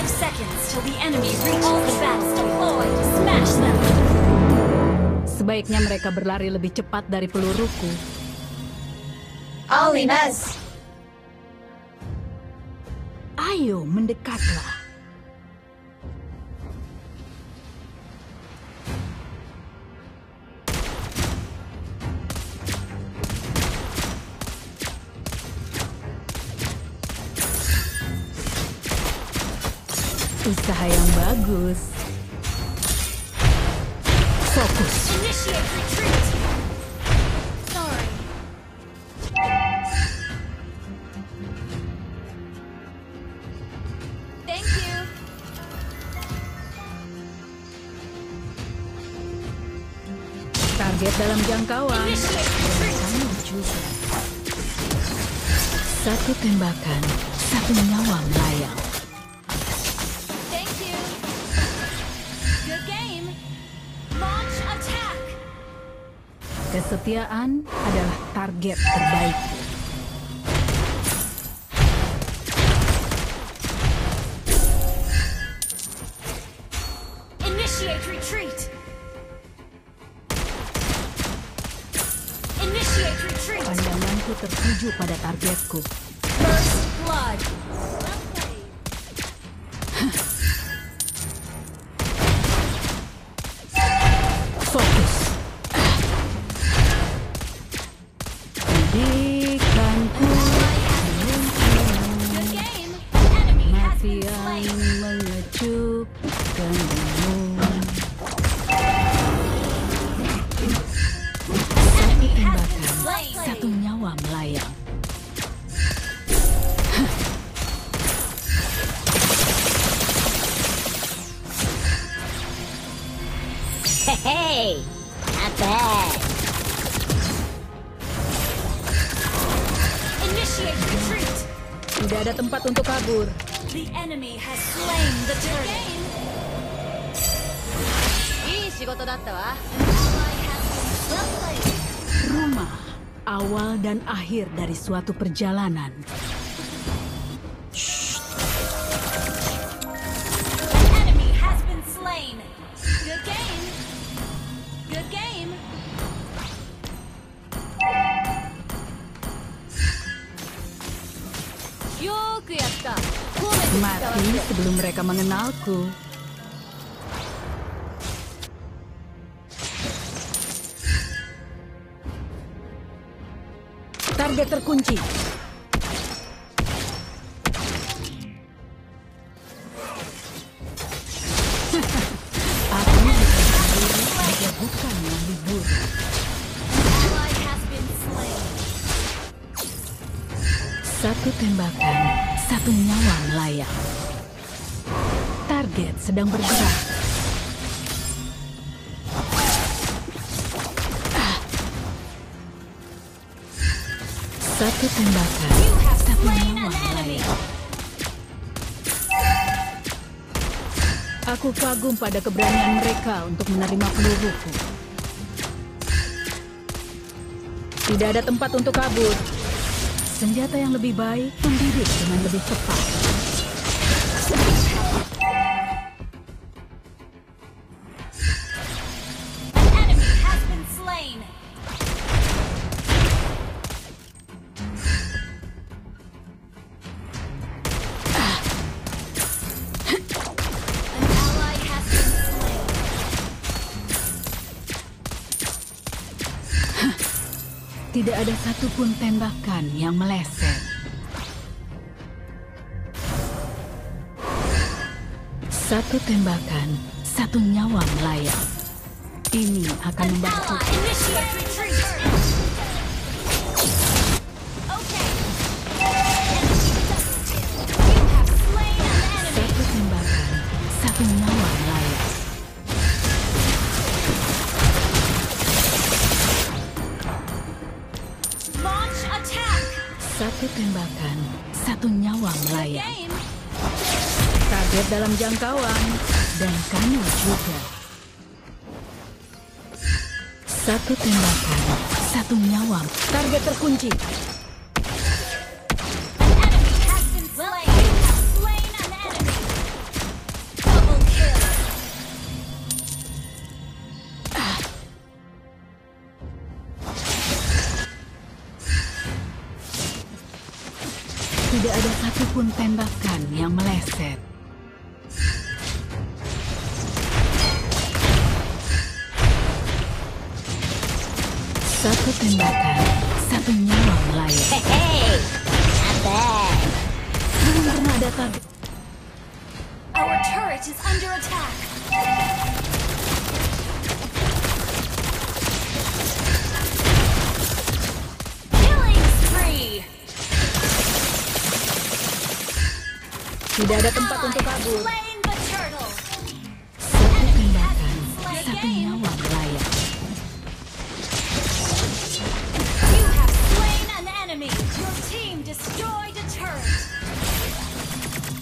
5 seconds till the enemy reach the bats deployed. Smash them. Sebaiknya mereka berlari lebih cepat dari peluruku. Alines. Ayo mendekatlah. Usaha yang bagus. Fokus. Initiate retreat. Sorry. Thank you. Target dalam jangkauan. Juga. Satu tembakan, satu nyawa melayang. Kesetiaan adalah target terbaik. Initiate retreat. Initiate retreat. Pandanganku tertuju pada targetku. First blood. Hey, not bad. Initiate retreat. Tidak ada tempat untuk kabur. The enemy has slain the turret. Rumah, awal dan akhir dari suatu perjalanan. Mati sebelum mereka mengenalku. Target terkunci. Aku bukan yang libur. Satu tembakan. Satu nyawa melayang. Target sedang bergerak. Satu tembakan, satu nyawa melayang. Aku kagum pada keberanian mereka untuk menerima peluruku. Tidak ada tempat untuk kabur. Senjata yang lebih baik membidik dengan lebih cepat. An enemy has been slain. An ally has been slain. Tidak ada satupun tembakan yang meleset. Satu tembakan, satu nyawa melayang. Ini akan membantu. Satu tembakan, satu nyawa melayang. Satu tembakan, satu nyawa melayang. Target dalam jangkauan, dan kamu juga. Satu tembakan, satu nyawa. Target terkunci. tembakan yang meleset. Satu tembakan, satu nyawa melayang. Hehehe, sabar. Belum pernah ada kabar. Our turret is under attack. Killing spree. Tidak ada tempat untuk kabur. Satu tembakan, satu nyawa melayang. You have slain an enemy. Your team destroyed a turret.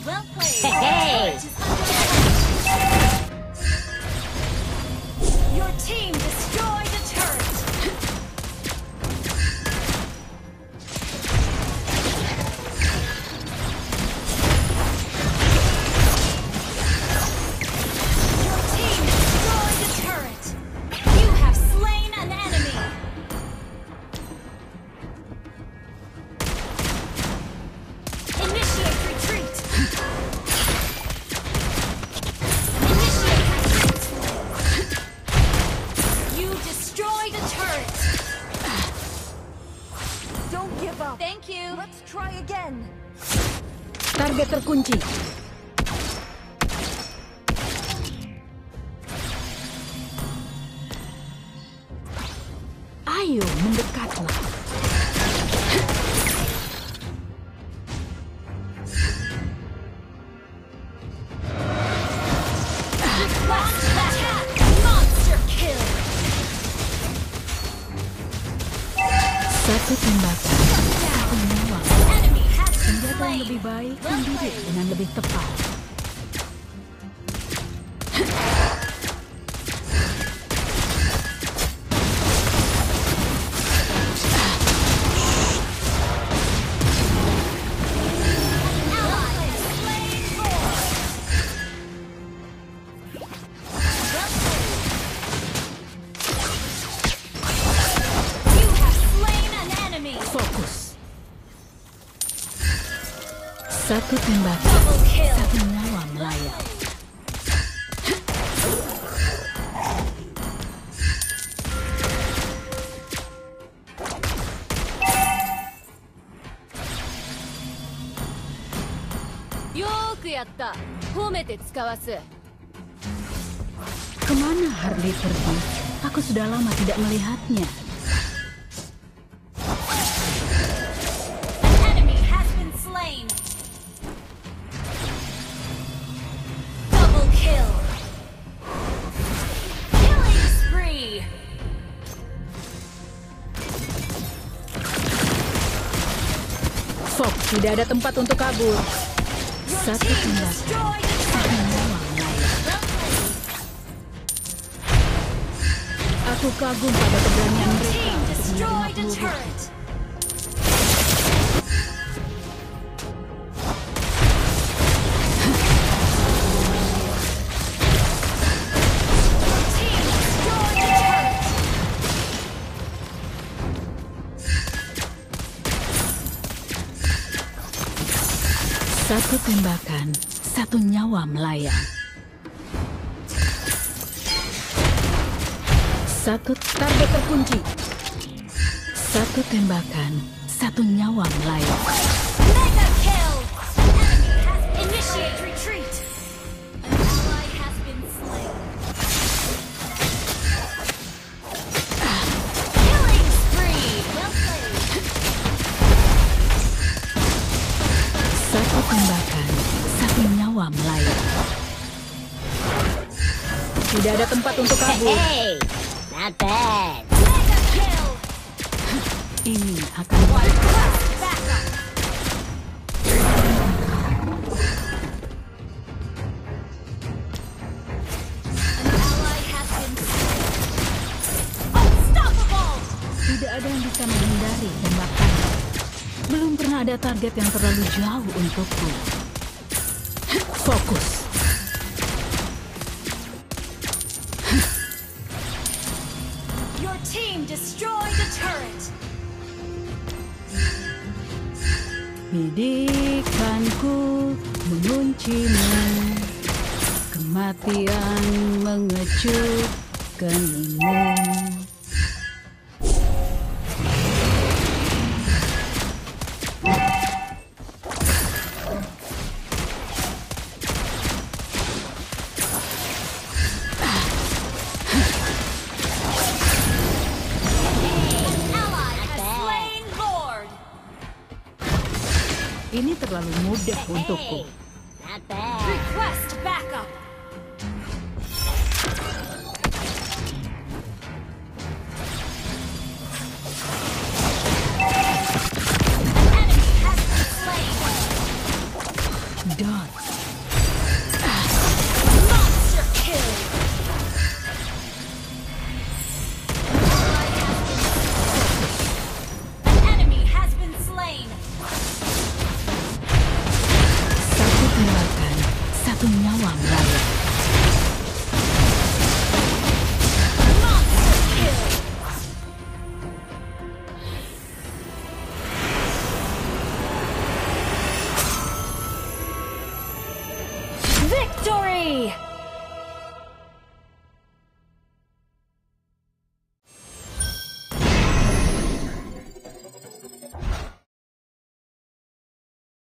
Well played. Hey, hey. Your team destroyed a turret. Your team destroyed a turret. You have slain an enemy. Initiate retreat. Thank you. Let's try again. Target terkunci. Ayo mendekatlah. Satu tembakan, satu nyawa. Senjata yang lebih baik mendidik dengan lebih tepat. Satu tembakan, satu nyawa melayang. Yoku yatta, homete tsukawasu. Kemana Harley pergi? Aku sudah lama tidak melihatnya. Tidak ada tempat untuk kabur. Satu tembakan, satu nyawa melayang. Aku kagum pada keberanian mereka untuk menyerang musuh. Satu tembakan, satu nyawa melayang. Satu target terkunci. Satu tembakan, satu nyawa melayang. Mega kill! Initiate retreat. An ally has been slain. Killing spree. Well played. Satu tembakan, satu nyawa melayang. Tidak ada tempat untuk kabur. Not bad. Mega kill. Ini akan tidak ada yang bisa menghindari tembakan. Belum pernah ada target yang terlalu jauh untukku. Fokus. Your team destroyed the turret. Bidikanku. kuncimu, kematian mengecut keningmu. Ini terlalu mudah untukku.